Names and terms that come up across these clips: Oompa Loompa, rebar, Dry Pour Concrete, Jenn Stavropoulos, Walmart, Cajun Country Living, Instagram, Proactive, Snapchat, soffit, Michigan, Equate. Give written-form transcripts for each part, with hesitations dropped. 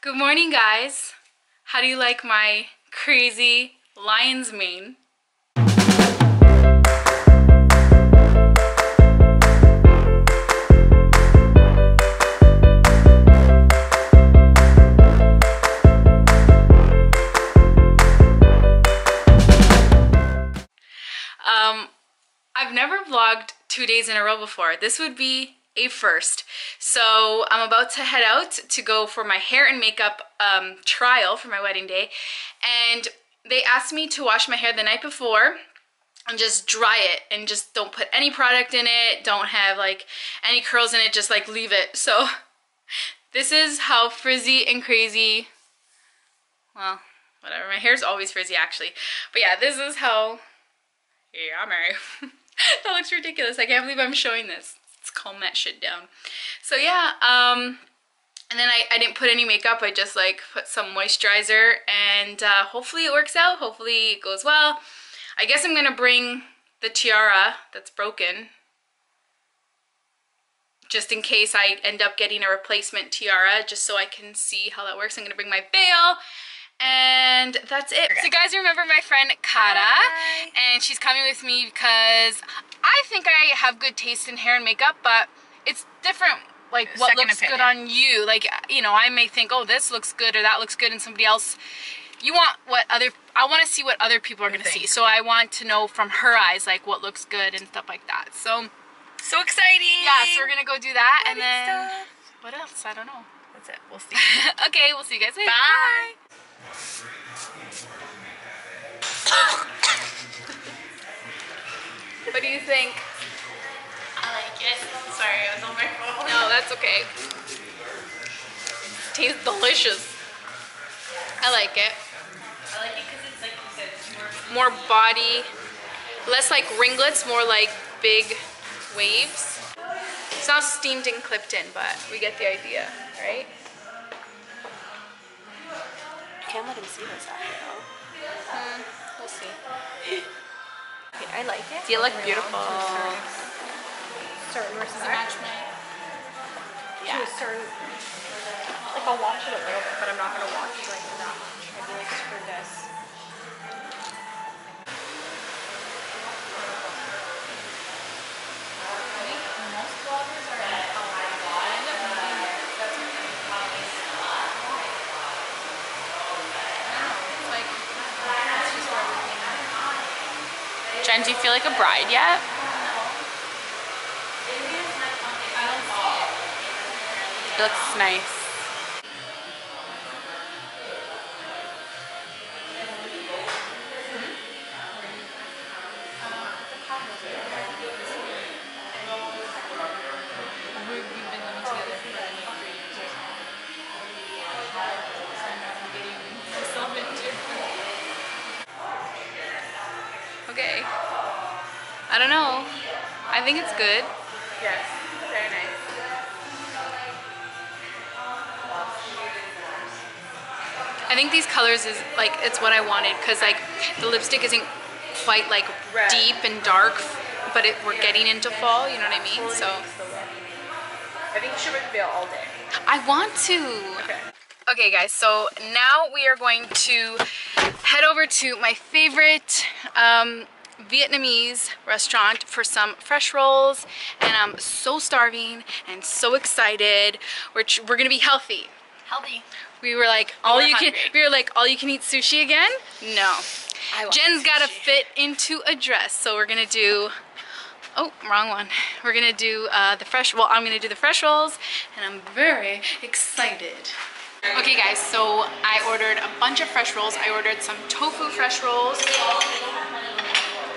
Good morning, guys. How do you like my crazy lion's mane? I've never vlogged 2 days in a row before. This would be a first. So I'm about to head out to go for my hair and makeup trial for my wedding day, and they asked me to wash my hair the night before and just dry it and just don't put any product in it, don't have like any curls in it, just like leave it. So this is how frizzy and crazy, well, whatever, my hair's always frizzy actually, but yeah, this is how, yeah, I'm married. That looks ridiculous. I can't believe I'm showing this. Let's calm that shit down. So yeah, and then I didn't put any makeup. I just like put some moisturizer, and hopefully it works out. Hopefully it goes well. I guess I'm gonna bring the tiara that's broken, just in case I end up getting a replacement tiara, just so I can see how that works. I'm gonna bring my veil. And that's it. So guys, remember my friend Kara. Hi. And she's coming with me because I think I have good taste in hair and makeup, but it's different, like what looks good on you. Like, you know, I may think, oh, this looks good or that looks good, and somebody else, you want what other, I want to see what other people are going to see. So I want to know from her eyes, like what looks good and stuff like that. So exciting. Yeah, so we're going to go do that. Wedding and then stuff. What else? I don't know. That's it. We'll see. Okay, we'll see you guys later. Bye. Bye. What do you think? I like it. Sorry, I was on my phone. No, that's okay. It tastes delicious. I like it. I like it because it's like you said, it's more body, less like ringlets, more like big waves. It's not steamed and clipped in, but we get the idea, right? Can't let him see this after though. We'll see. Okay, I like it. You look beautiful. Certain versus a match made. Yeah. Certain. Like I'll watch it a little bit, but I'm not gonna watch it like that much. I'd be like, screw this. I think most vloggers are like, oh my god, that's probably not. Jen, do you feel like a bride yet? It looks nice. Okay. I don't know. I think it's good. Yes, very nice. I think these colors is like, it's what I wanted, because like the lipstick isn't quite like red, deep and dark, but it, we're getting into fall, you know what I mean? So I think you should reveal all day. I want to. Okay. Okay guys, so now we are going to head over to my favorite Vietnamese restaurant for some fresh rolls, and I'm so starving and so excited. We're gonna be healthy. Healthy. We were like, all you can. We were like, all you can eat sushi again? No. Jen's gotta fit into a dress, so we're gonna do. Oh, wrong one. We're gonna do the fresh. Well, I'm gonna do the fresh rolls, and I'm very excited. Okay guys, so I ordered a bunch of fresh rolls. I ordered some tofu fresh rolls.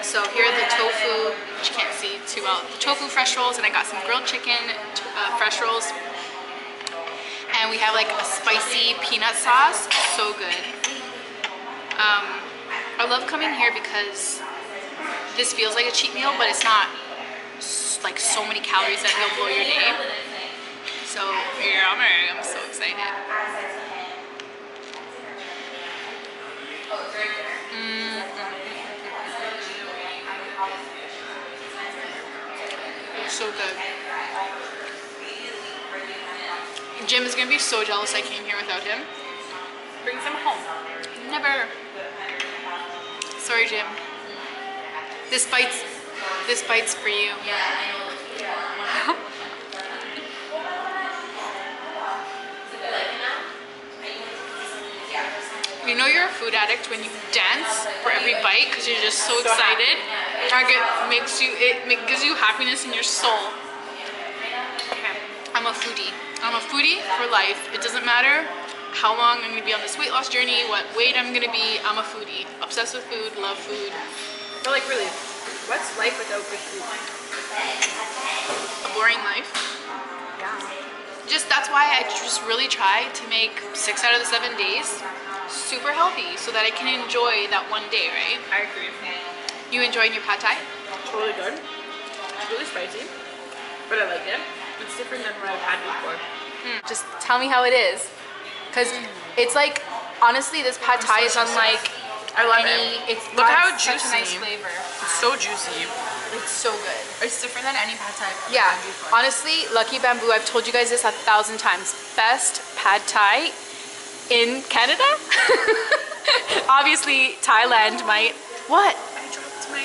So here are the tofu, which you can't see too well, the tofu fresh rolls, and I got some grilled chicken fresh rolls. And we have like a spicy peanut sauce, so good. I love coming here because this feels like a cheat meal, but it's not like so many calories that it'll blow your day. So yeah, I'm so excited. So good. Jim is gonna be so jealous I came here without him. Brings him home. Never. Sorry, Jim. This bites for you. Yeah, I know. You know you're a food addict when you dance for every bite because you're just so excited. It gives you happiness in your soul. Okay. I'm a foodie. I'm a foodie for life. It doesn't matter how long I'm gonna be on this weight loss journey, what weight I'm gonna be. I'm a foodie. Obsessed with food. Love food. But like really, what's life without good food? A boring life. Yeah. Just that's why I just really try to make 6 out of the 7 days super healthy so that I can enjoy that one day, right? I agree. You enjoying your pad thai? It's really good. It's really spicy, but I like it. It's different than what I've had before. Just tell me how it is, because it's like, honestly, this pad thai is unlike I love it. It's look how juicy. Such a nice flavor. It's so juicy. It's so good. It's different than any pad thai I've had before. Honestly, Lucky Bamboo, I've told you guys this 1,000 times. Best pad thai in Canada? Obviously, Thailand might. What? I dropped my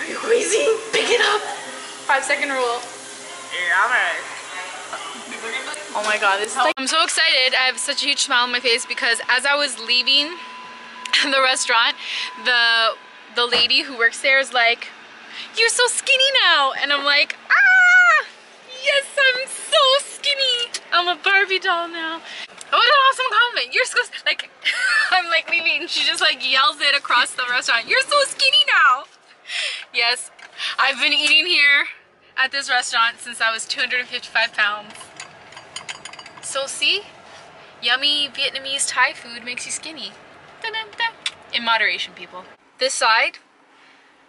Are you crazy? Pick it up. 5-second rule. Oh my god, this is like, I'm so excited. I have such a huge smile on my face because as I was leaving the restaurant, the lady who works there is like, "You're so skinny now." And I'm like, "Ah, yes, I'm so skinny. I'm a Barbie doll now." It was an awesome comment. You're so, like, I'm like leaving and she just like yells it across the restaurant. "You're so skinny now." Yes, I've been eating here at this restaurant since I was 255 pounds. So see, yummy Vietnamese Thai food makes you skinny. In moderation, people. This side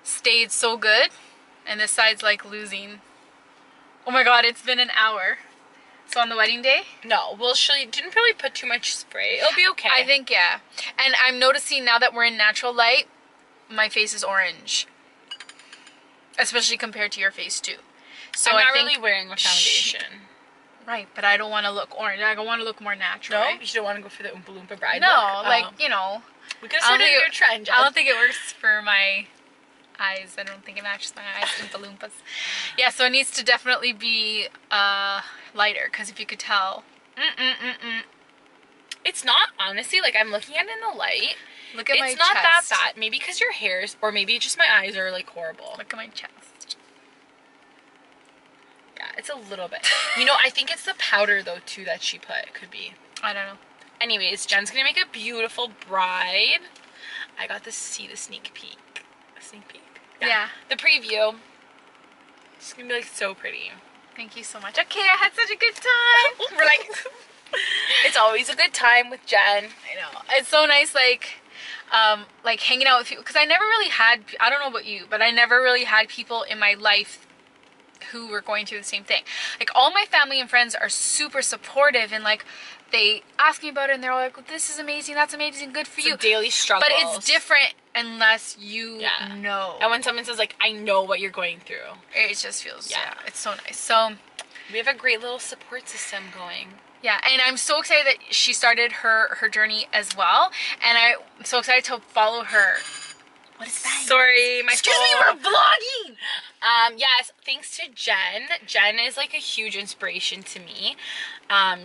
stayed so good, and this side's like losing. Oh my god, it's been an hour. So on the wedding day? No, well she didn't really put too much spray. It'll be okay. I think, yeah. And I'm noticing now that we're in natural light, my face is orange. Especially compared to your face too. So I'm not really wearing a foundation. Right, but I don't want to look orange. I want to look more natural. No, right? You don't want to go for the Oompa Loompa bride look? No, like, you know. We could start a new trend. I don't think it works for my eyes. I don't think it matches my eyes, Oompa Loompas. Yeah, so it needs to definitely be lighter, because if you could tell. It's not, honestly, like I'm looking at it in the light. Look at my chest. It's not that bad. Maybe because your hairs, or maybe just my eyes are like horrible. Look at my chest. Yeah, it's a little bit. You know, I think it's the powder though too that she put. It could be. I don't know. Anyways, Jen's gonna make a beautiful bride. I got to see the sneak peek. A sneak peek? Yeah. The preview. It's gonna be like so pretty. Thank you so much. Okay, I had such a good time. We're like, it's always a good time with Jen. I know. It's so nice, like hanging out with you, because I never really had, I don't know about you, but I never really had people in my life who were going through the same thing. Like all my family and friends are super supportive and like they ask me about it and they're all like, well, this is amazing, that's amazing, good for you. It's a daily struggle. But it's different unless you know. And when someone says like, I know what you're going through. It just feels, yeah, it's so nice. So we have a great little support system going. Yeah, and I'm so excited that she started her journey as well. And I'm so excited to follow her. What is that? Sorry, my phone. Excuse me, we're vlogging! Yes, thanks to Jen. Jen is like a huge inspiration to me.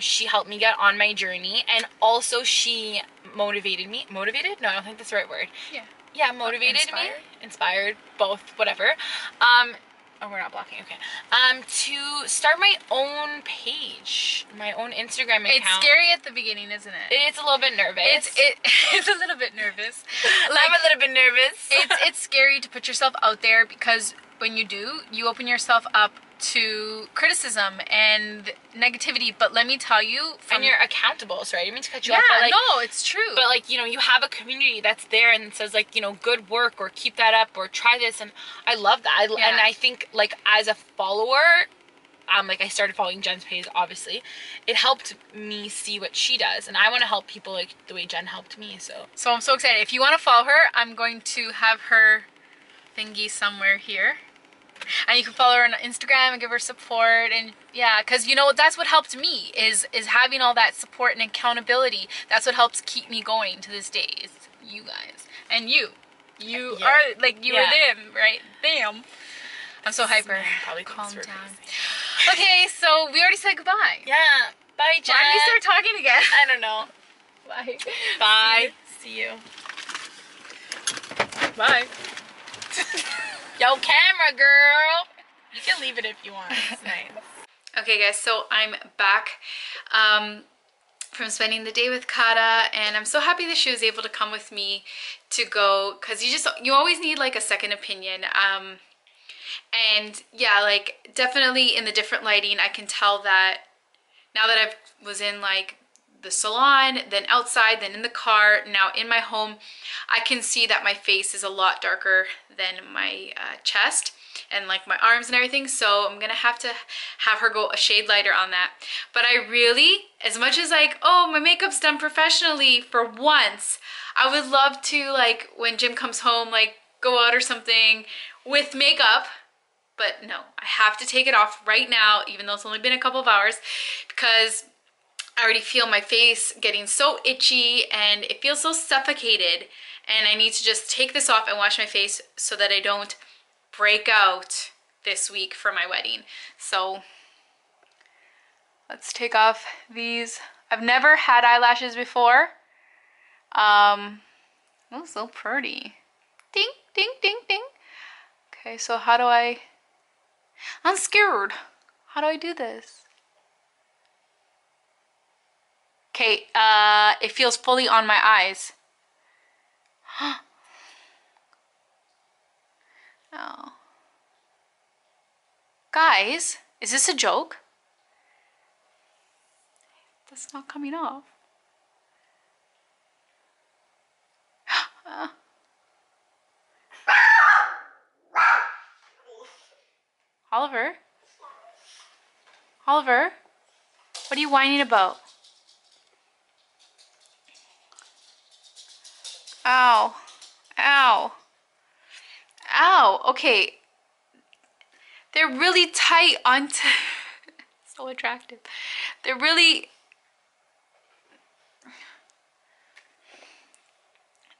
She helped me get on my journey. And also she motivated me. Motivated? No, I don't think that's the right word. Yeah. Yeah, motivated me. Inspired. Both, whatever. Oh, we're not blocking, okay. To start my own page, my own Instagram account. It's scary at the beginning, isn't it? It's a little bit nervous. It's a little bit nervous. Like, I'm a little bit nervous. It's scary to put yourself out there because when you do, you open yourself up to criticism and negativity. But let me tell you, and you're accountable, sorry, I didn't mean to cut you off. Yeah, like, no, it's true. But like, you know, you have a community that's there and says like, you know, good work or keep that up or try this, and I love that. Yeah. And I think like as a follower, like I started following Jen's page, obviously. It helped me see what she does, and I want to help people like the way Jen helped me. So I'm so excited. If you want to follow her, I'm going to have her thingy somewhere here. And you can follow her on Instagram and give her support. And yeah, because you know, that's what helped me is having all that support and accountability. That's what helps keep me going to this day, is you guys. And you yeah. are like, you yeah. are them, right? Damn, I'm so hyper. Calm down. Okay, so we already said goodbye. Yeah, bye, Jen. Why do we start talking again? I don't know. Bye. Bye. See you. Bye. Yo, camera girl. You can leave it if you want. It's nice. Okay, guys, so I'm back from spending the day with Kata, and I'm so happy that she was able to come with me to go, because you always need like a second opinion. And yeah, like definitely in the different lighting, I can tell that now that I was in like the salon, then outside, then in the car, now in my home, I can see that my face is a lot darker than my chest and like my arms and everything. So I'm gonna have to have her go a shade lighter on that. But I really, as much as like, oh, my makeup's done professionally for once, I would love to, like, when Jim comes home, like go out or something with makeup. But no, I have to take it off right now, even though it's only been a couple of hours, because I already feel my face getting so itchy and it feels so suffocated, and I need to just take this off and wash my face so that I don't break out this week for my wedding. So let's take off these. I've never had eyelashes before. Oh, so pretty. Ding, ding, ding, ding. Okay, so how do I... I'm scared. How do I do this? Okay, it feels fully on my eyes. Oh. Guys, is this a joke? That's not coming off. Oliver? Oliver? What are you whining about? Ow. Ow. Ow. Okay. They're really tight onto... so attractive. They're really...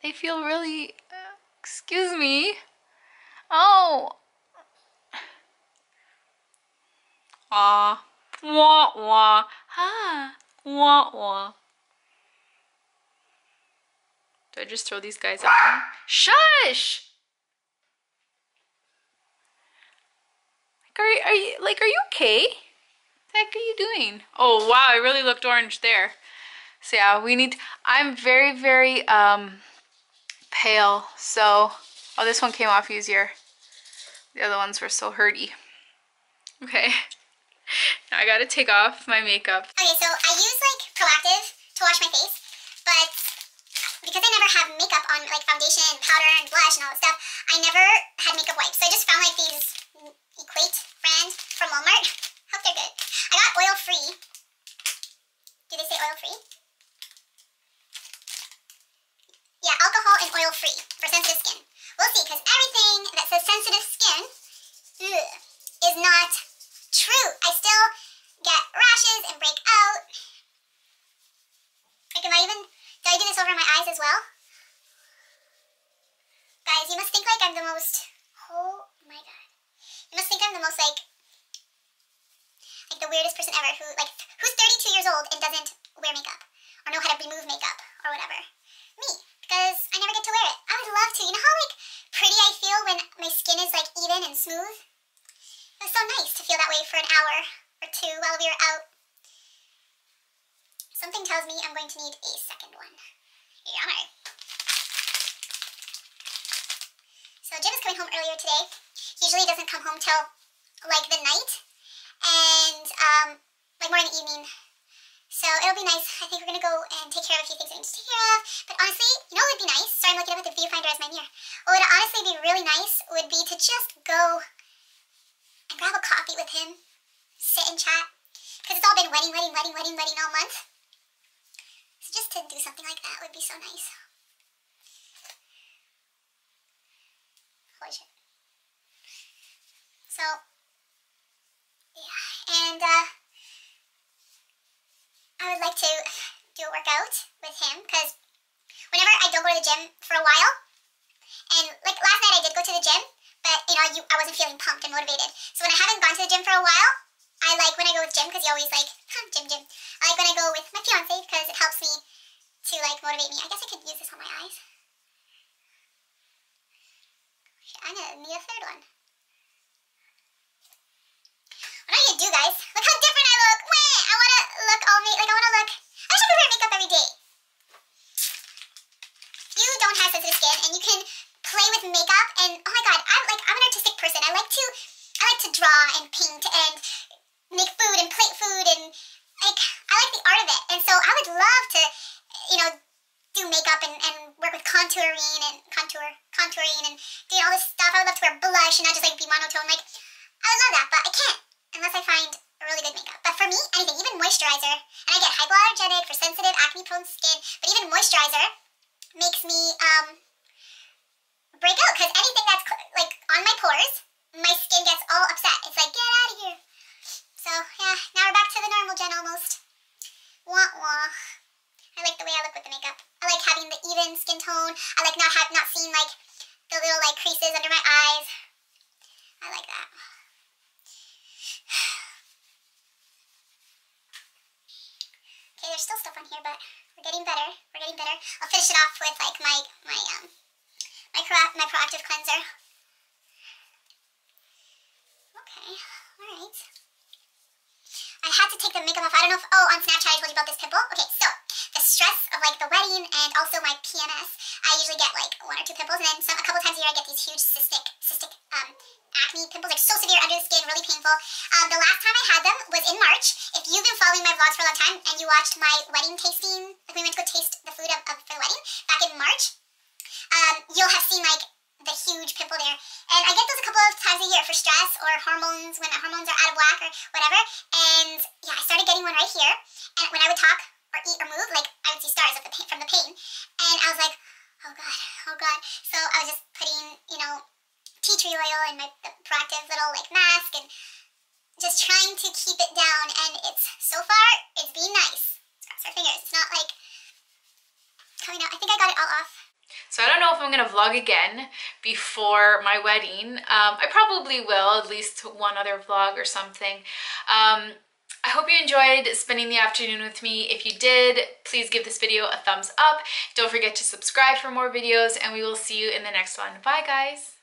they feel really... excuse me. Oh. Wah, wah, wah, ha, wah, wah. Do I just throw these guys out? Shush! Like, are you okay? What the heck are you doing? Oh, wow, I really looked orange there. So yeah, we need, I'm very, very, pale, so, oh, this one came off easier. The other ones were so hurty. Okay. Now I gotta take off my makeup. Okay, so I use like Proactive to wash my face, but because I never have makeup on, like foundation and powder and blush and all that stuff, I never had makeup wipes. So I just found like these Equate brand from Walmart. Hope they're good. I got oil free. Do they say oil free? Yeah, alcohol and oil free for sensitive skin. We'll see, because everything that says sensitive skin is not true. I still get rashes and break out. Like, am I even... do I do this over my eyes as well? Guys, you must think like I'm the most... oh my god. You must think I'm the most like the weirdest person ever who like... who's 32 years old and doesn't wear makeup. Or know how to remove makeup. Or whatever. Me. Because I never get to wear it. I would love to. You know how like pretty I feel when my skin is like even and smooth? It was so nice to feel that way for an hour or two while we were out. Something tells me I'm going to need a second one. Yummer. So Jim is coming home earlier today. He usually doesn't come home till like the night and like more in the evening. So it'll be nice. I think we're gonna go and take care of a few things I need to take care of. But honestly, you know what would be nice? Sorry, I'm looking up at the viewfinder as my mirror. What would honestly be really nice would be to just go and grab a coffee with him, sit and chat, because it's all been wedding all month. So just to do something like that would be so nice. Holy shit. So, yeah. And I would like to do a workout with him, because whenever I don't go to the gym for a while, and like last night I did go to the gym, but you know, I wasn't feeling pumped and motivated. So when I haven't gone to the gym for a while, I like when I go with Jim, because he always like, Jim. I like when I go with my fiance, because it helps me to like motivate me. I guess I could use this on my eyes. I'm gonna need a third one. What I gonna do, guys? Look how different I look. Wait, I wanna look all made. Like I wanna look. I should wear makeup every day. You don't have sensitive skin, and you can play with makeup. And oh my god, I'm an artistic person. I like to draw and paint and make food and plate food, and like I like the art of it. And so I would love to, you know, do makeup and work with contouring and doing all this stuff. I would love to wear blush and not just like be monotone. Like I would love that, but I can't unless I find a really good makeup. But for me, anything, even moisturizer, and I get hypoallergenic for sensitive, acne-prone skin. But even moisturizer makes me break out, because anything that's like on my pores, my skin gets all upset. It's like, get out of here. So yeah, now we're back to the normal Jen almost. Wah wah. I like the way I look with the makeup. I like having the even skin tone. I like not seeing like the little like creases under my eyes. I like that. Okay, there's still stuff on here, but we're getting better. We're getting better. I'll finish it off with like my Proactive cleanser. Okay, all right. I had to take the makeup off. I don't know if on Snapchat I told you about this pimple. Okay, so the stress of like the wedding and also my PMS, I usually get like 1 or 2 pimples, and then a couple times a year I get these huge cystic acne pimples. They're so severe under the skin, really painful. The last time I had them was in March. If you've been following my vlogs for a long time and you watched my wedding tasting, like we went to go taste the food for the wedding back in March, you'll have seen like the huge pimple there. And I get those a couple of times a year for stress or hormones, when the hormones are out of whack or whatever. And yeah, I started getting one right here, and when I would talk or eat or move, like I would see stars of the pain, from the pain. And I was like, oh god. So I was just putting, you know, tea tree oil in my Proactive little like mask, and just trying to keep it down. And it's, so far, it's being nice. Let's cross our fingers. It's not like coming out. I think I got it all off. So I don't know if I'm gonna vlog again before my wedding. I probably will, at least one other vlog or something. I hope you enjoyed spending the afternoon with me. If you did, please give this video a thumbs up. Don't forget to subscribe for more videos, and we will see you in the next one. Bye, guys.